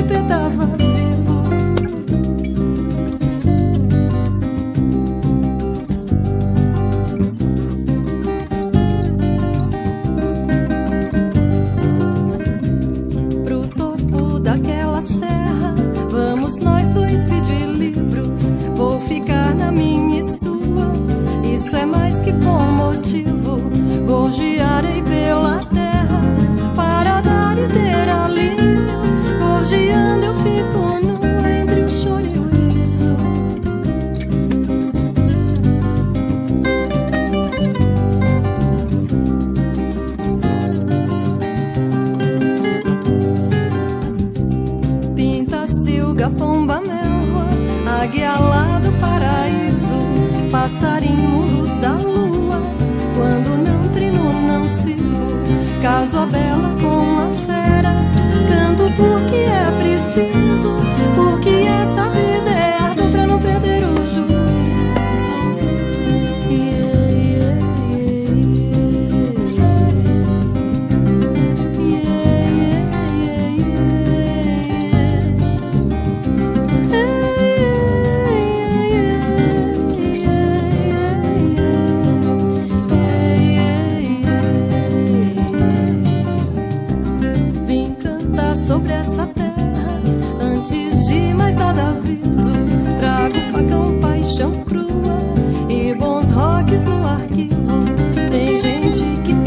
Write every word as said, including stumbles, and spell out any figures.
te petava vivo. Pro topo daquela serra, vamos nós dois pedir livros. Vou ficar na minha e sua, isso é mais que bom motivo. Gorjearei pela terra para dar e ter alívio. Gorjeando eu fico nua entre o choro e o riso. Pinta, silga, pomba, melro, águia lá do paraíso, passarinho mundo da lua. Quando não trino, não sirvo. Caso a bela com a fera, canto porque é preciso, porque essa vida é árdua pra não perder o juízo. Yeah, yeah, yeah, yeah. Yeah, yeah, yeah, yeah. Yeah. Sobre essa terra, antes de mais nada aviso, trago facão, paixão crua e bons roques no arquivo. Tem gente que